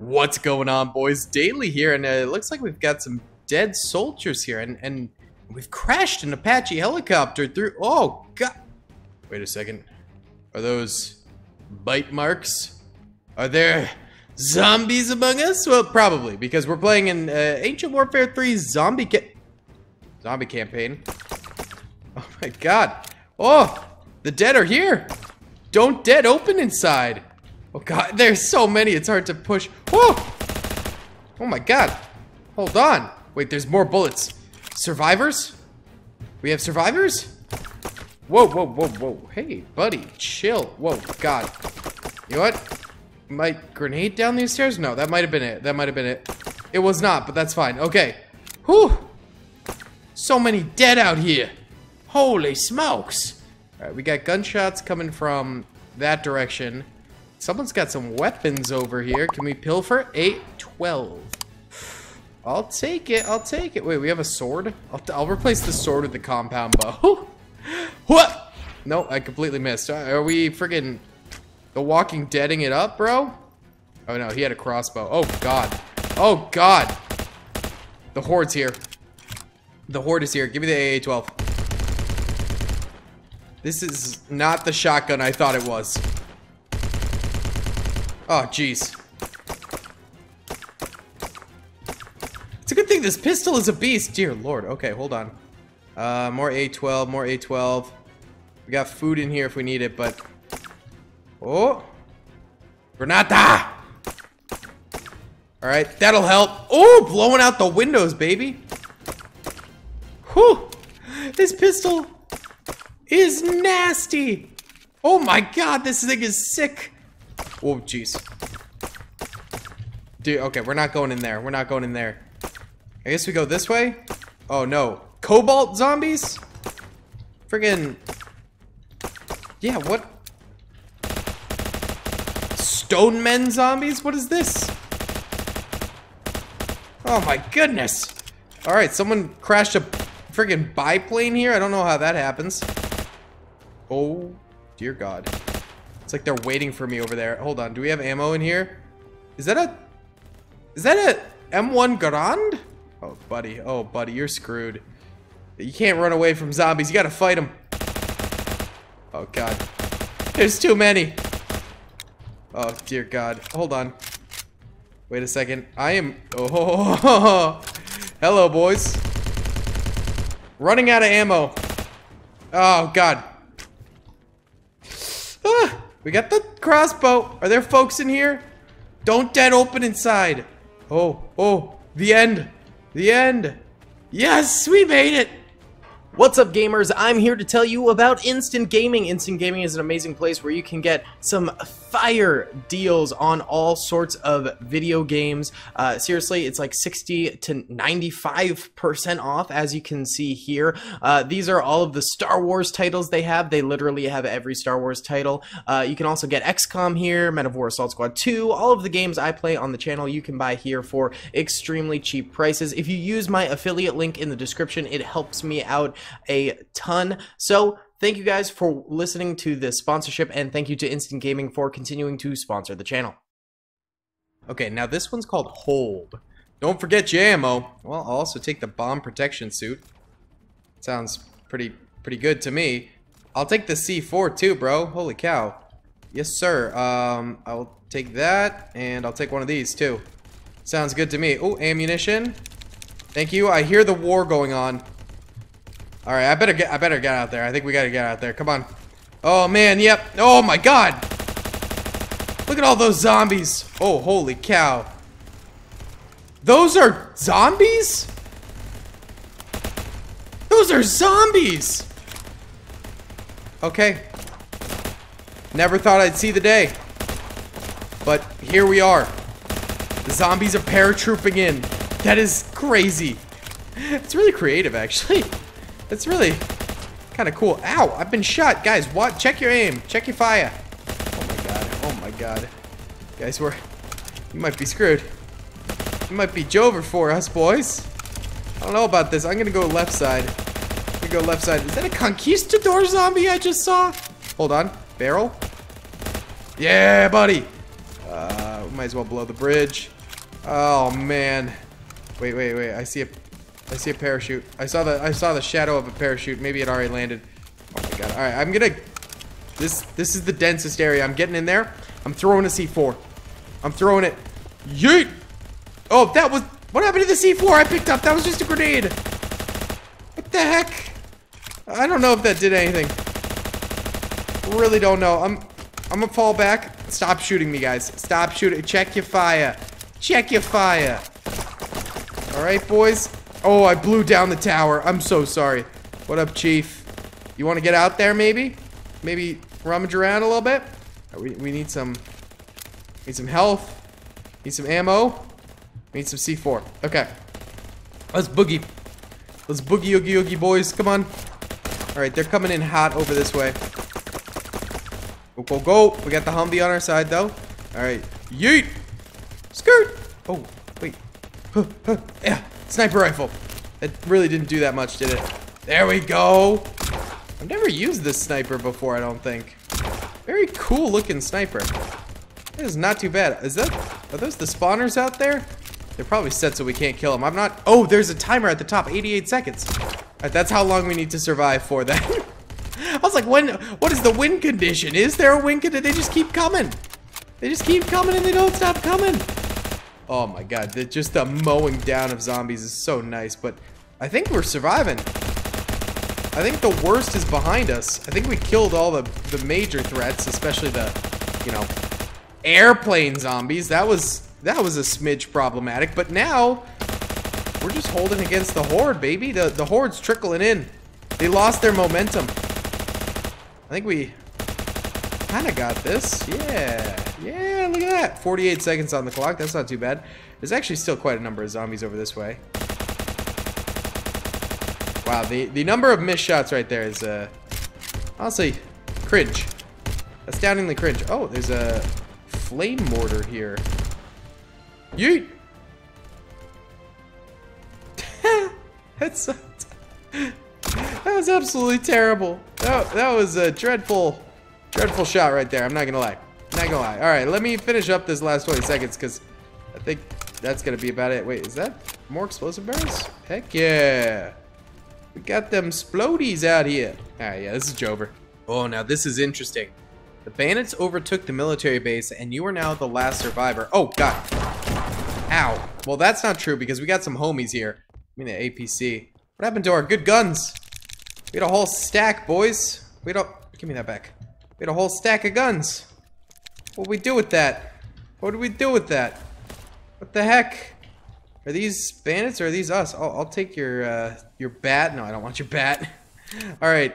What's going on, boys? Daily here, and it looks like we've got some dead soldiers here, and we've crashed an Apache helicopter through... Oh, God. Wait a second. Are those bite marks? Are there zombies among us? Well, probably, because we're playing in Ancient Warfare 3 zombie campaign. Oh, my God. Oh, the dead are here. Don't dead open inside. Oh, God, there's so many, it's hard to push. Whoa! Oh, my God. Hold on. Wait, there's more bullets. Survivors? We have survivors? Whoa, whoa, whoa, whoa. Hey, buddy, chill. Whoa, God. You know what? My grenade down these stairs? No, that might have been it. That might have been it. It was not, but that's fine. Okay. Whew. So many dead out here. Holy smokes. All right, we got gunshots coming from that direction. Someone's got some weapons over here. Can we pilfer? A-12. I'll take it. I'll take it. Wait, we have a sword? I'll replace the sword with the compound bow. What? No, I completely missed. Are we friggin' The Walking Deading it up, bro? Oh, no. He had a crossbow. Oh, God. Oh, God. The horde's here. The horde is here. Give me the AA-12. This is not the shotgun I thought it was. Oh, jeez. It's a good thing this pistol is a beast. Dear Lord. Okay, hold on. More A-12, more A-12. We got food in here if we need it, but... Oh! Granata! Alright, that'll help. Oh, blowing out the windows, baby! Whew! This pistol is nasty! Oh my God, this thing is sick! Oh, jeez. Dude, okay, we're not going in there. We're not going in there. I guess we go this way? Oh, no. Cobalt zombies? Friggin'... Yeah, what? Stone men zombies? What is this? Oh, my goodness. Alright, someone crashed a friggin' biplane here. I don't know how that happens. Oh, dear God. It's like they're waiting for me over there. Hold on, do we have ammo in here? Is that a M1 Garand? Oh buddy, you're screwed. You can't run away from zombies. You gotta fight them. Oh God, there's too many. Oh dear God, hold on. Wait a second. I am. Oh, hello boys. Running out of ammo. Oh God. Ah. We got the crossbow. Are there folks in here? Don't dead open inside. Oh, oh, the end. The end. Yes, we made it. What's up, gamers? I'm here to tell you about Instant Gaming. Instant Gaming is an amazing place where you can get some fire deals on all sorts of video games. Seriously, it's like 60 to 95% off, as you can see here. These are all of the Star Wars titles they have. They literally have every Star Wars title. You can also get XCOM here, Men of War Assault Squad 2. All of the games I play on the channel you can buy here for extremely cheap prices. If you use my affiliate link in the description, it helps me out a ton. So thank you guys for listening to this sponsorship, and thank you to Instant Gaming for continuing to sponsor the channel. Okay, now this one's called Hold. Don't forget your ammo. Well, I'll also take the bomb protection suit. Sounds pretty good to me. I'll take the C4 too, bro. Holy cow. Yes, sir. I'll take that, and I'll take one of these too. Sounds good to me. Oh, ammunition. Thank you. I hear the war going on. All right, I better get out there. I think we gotta get out there. Come on. Oh man, yep. Oh my God. Look at all those zombies. Oh, holy cow. Those are zombies? Those are zombies. Okay. Never thought I'd see the day. But here we are. The zombies are paratrooping in. That is crazy. It's really creative, actually. That's really kind of cool. Ow, I've been shot. Guys, what? Check your aim. Check your fire. Oh my God. Oh my God. Guys, you might be screwed. You might be Jover for us, boys. I don't know about this. I'm going to go left side. I'm going to go left side. Is that a conquistador zombie I just saw? Hold on. Barrel. Yeah, buddy. Might as well blow the bridge. Oh man. Wait, wait, wait. I see a parachute. I saw the shadow of a parachute. Maybe it already landed. Oh my god. Alright, I'm gonna... This is the densest area. I'm getting in there. I'm throwing a C4. I'm throwing it. Yeet! Oh, that was... What happened to the C4 I picked up? That was just a grenade. What the heck? I don't know if that did anything. Really don't know. I'm gonna fall back. Stop shooting me, guys. Stop shooting. Check your fire. Check your fire. Alright, boys. Oh, I blew down the tower. I'm so sorry. What up, Chief? You want to get out there, maybe? Maybe rummage around a little bit? We need some... Need some health. Need some ammo. Need some C4. Okay. Let's boogie. Let's boogie, oogie, oogie, boys. Come on. Alright, they're coming in hot over this way. Go, go, go. We got the Humvee on our side, though. Alright. Yeet! Skirt! Oh, wait. Huh, huh. Yeah. Sniper rifle. It really didn't do that much, did it? There we go. I've never used this sniper before, I don't think. Very cool looking sniper. It is not too bad. Is that... Are those the spawners out there? They're probably set so we can't kill them. I'm not... Oh, there's a timer at the top. 88 seconds. Alright, that's how long we need to survive for that. I was like, when... What is the win condition? Is there a win condition? They just keep coming. They just keep coming and they don't stop coming. Oh my god. Just the mowing down of zombies is so nice. But I think we're surviving. I think the worst is behind us. I think we killed all the major threats. Especially the, you know... Airplane zombies. That was a smidge problematic, but now we're just holding against the horde, baby. The horde's trickling in. They lost their momentum. I think we kind of got this. Yeah, yeah. Look at that. 48 seconds on the clock. That's not too bad. There's actually still quite a number of zombies over this way. Wow, the number of missed shots right there is honestly cringe. Astoundingly cringe. Oh, there's a flame mortar here. Yeet! That was absolutely terrible. That was a dreadful, dreadful shot right there. I'm not gonna lie. Not gonna lie. Alright, let me finish up this last 20 seconds because I think that's gonna be about it. Wait, is that more explosive barrels? Heck yeah! We got them splodies out here. Alright, yeah, this is Jover. Oh, now this is interesting. The bandits overtook the military base, and you are now the last survivor. Oh, God. Ow. Well, that's not true, because we got some homies here. I mean, the APC. What happened to our good guns? We had a whole stack, boys. We don't... Give me that back. We had a whole stack of guns. What'd we do with that? What did we do with that? What the heck? Are these bandits, or are these us? Oh, I'll take your bat. No, I don't want your bat. Alright.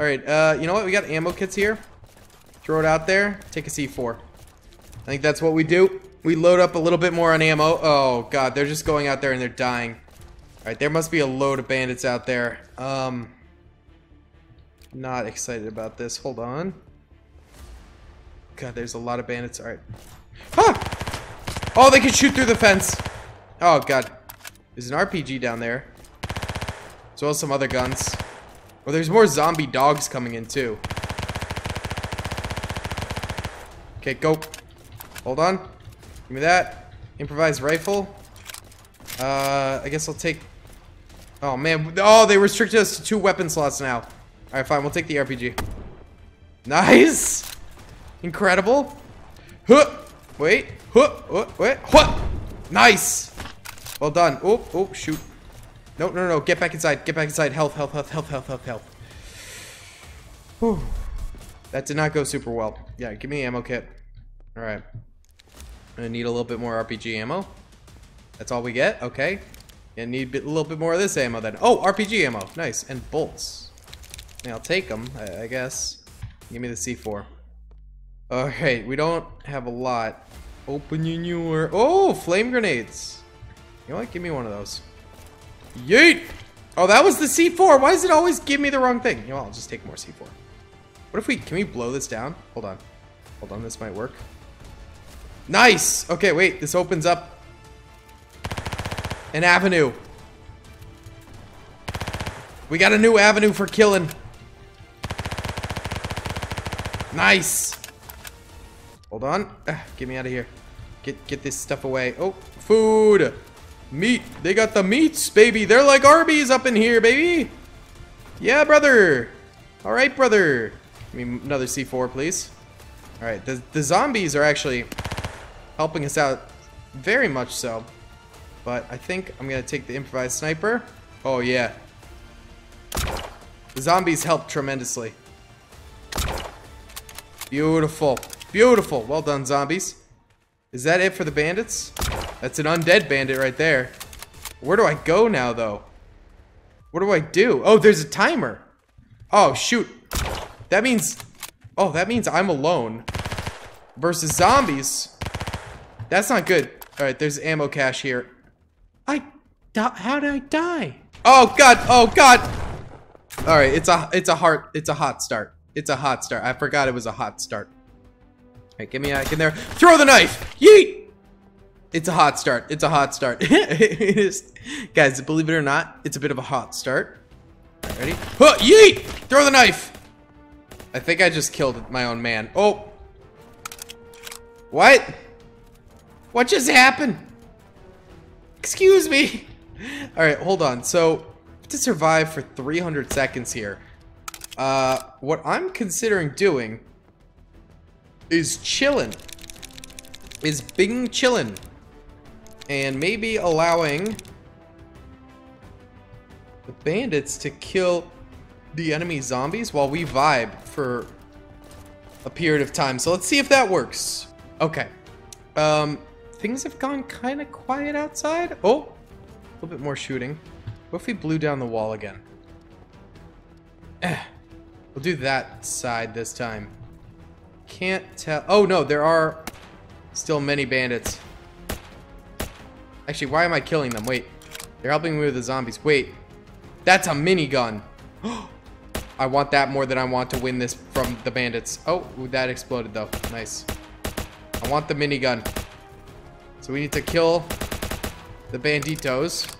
Alright, you know what? We got ammo kits here. Throw it out there. Take a C4. I think that's what we do. We load up a little bit more on ammo. Oh, God. They're just going out there and they're dying. All right. There must be a load of bandits out there. Not excited about this. Hold on. God, there's a lot of bandits. All right. Ah! Oh, they can shoot through the fence. Oh, God. There's an RPG down there. As well as some other guns. Oh, there's more zombie dogs coming in, too. Okay, go. Hold on. Give me that. Improvised rifle. I guess I'll take... Oh, man. Oh, they restricted us to 2 weapon slots now. All right, fine. We'll take the RPG. Nice. Incredible. Huh. Wait. Huh. Wait. Huh. Nice. Well done. Oh, oh, shoot. No, no, no. Get back inside. Get back inside. Health, health, health, health, health, health, health. Whew. That did not go super well. Yeah, give me the ammo kit. Alright. I'm gonna need a little bit more RPG ammo. That's all we get? Okay. Gonna need a little bit more of this ammo then. Oh, RPG ammo. Nice. And bolts. Yeah, I'll take them, I guess. Give me the C4. Alright, we don't have a lot. Open your newer. Oh, flame grenades. You know what? Give me one of those. Yeet! Oh, that was the C4. Why does it always give me the wrong thing? You know what? I'll just take more C4. What if we... Can we blow this down? Hold on. Hold on. This might work. Nice! Okay, wait. This opens up an avenue. We got a new avenue for killing. Nice! Hold on. Get me out of here. Get this stuff away. Oh, food. Meat. They got the meats, baby. They're like Arby's up in here, baby. Yeah, brother. All right, brother. Give me another C4, please. All right. The zombies are actually helping us out very much so. But I think I'm going to take the improvised sniper. Oh, yeah. The zombies help tremendously. Beautiful. Beautiful. Well done, zombies. Is that it for the bandits? That's an undead bandit right there. Where do I go now, though? What do I do? Oh, there's a timer. Oh, shoot. That means... oh, that means I'm alone. Versus zombies. That's not good. Alright, there's ammo cache here. How did I die? Oh, God. Oh, God. Alright, it's a hot start. It's a hot start. I forgot it was a hot start. Alright, give me a knife in there. Throw the knife! Yeet! It's a hot start. It's a hot start. It is. Guys, believe it or not, it's a bit of a hot start. Right, ready? Huh, yeet! Throw the knife! I think I just killed my own man. Oh! What? What just happened? Excuse me! Alright, hold on. So, to survive for 300 seconds here, what I'm considering doing... is chillin', is bing chillin', and maybe allowing the bandits to kill the enemy zombies while we vibe for a period of time. So let's see if that works. Okay, things have gone kind of quiet outside. Oh, a little bit more shooting. What if we blew down the wall again? We'll do that side this time. Can't tell. Oh no, there are still many bandits. Actually, why am I killing them? Wait, they're helping me with the zombies. Wait, that's a minigun. I want that more than I want to win this from the bandits. Oh, that exploded though. Nice. I want the minigun. So we need to kill the banditos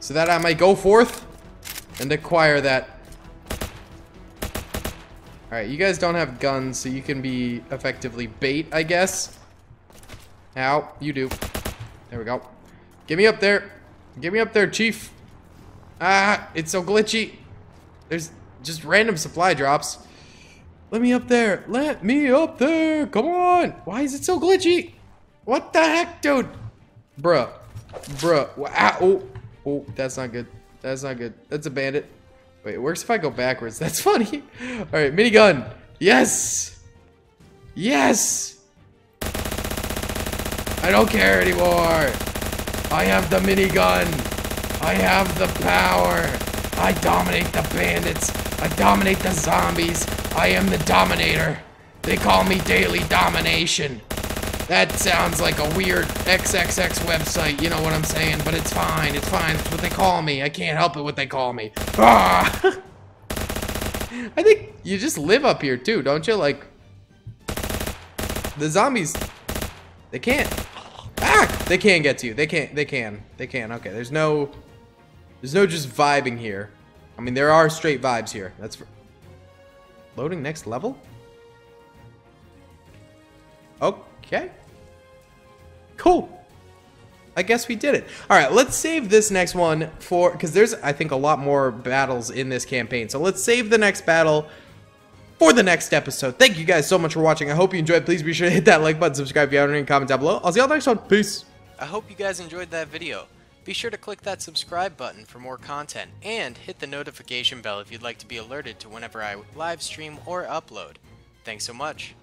so that I might go forth and acquire that. Alright, you guys don't have guns, so you can be effectively bait, I guess. Ow, you do. There we go. Get me up there. Get me up there, chief. Ah, it's so glitchy. There's just random supply drops. Let me up there. Let me up there. Come on. Why is it so glitchy? What the heck, dude? Bruh. Bruh. Wow. Oh. Oh, that's not good. That's not good. That's a bandit. Wait, it works if I go backwards. That's funny. All right, minigun. Yes. Yes. I don't care anymore. I have the minigun. I have the power. I dominate the bandits. I dominate the zombies. I am the dominator. They call me Daily Domination. That sounds like a weird XXX website, you know what I'm saying? But it's fine, it's fine. It's what they call me. I can't help it what they call me. Ah! I think you just live up here too, don't you? Like, the zombies, they can't. Ah! They can get to you. They can. Okay, there's no just vibing here. I mean, there are straight vibes here. That's for... loading next level? Oh. Okay. Cool. I guess we did it. All right, let's save this next one for... because there's, I think, a lot more battles in this campaign. So let's save the next battle for the next episode. Thank you guys so much for watching. I hope you enjoyed. Please be sure to hit that like button, subscribe if you haven't, and comment down below. I'll see y'all next one. Peace. I hope you guys enjoyed that video. Be sure to click that subscribe button for more content. And hit the notification bell if you'd like to be alerted to whenever I live stream or upload. Thanks so much.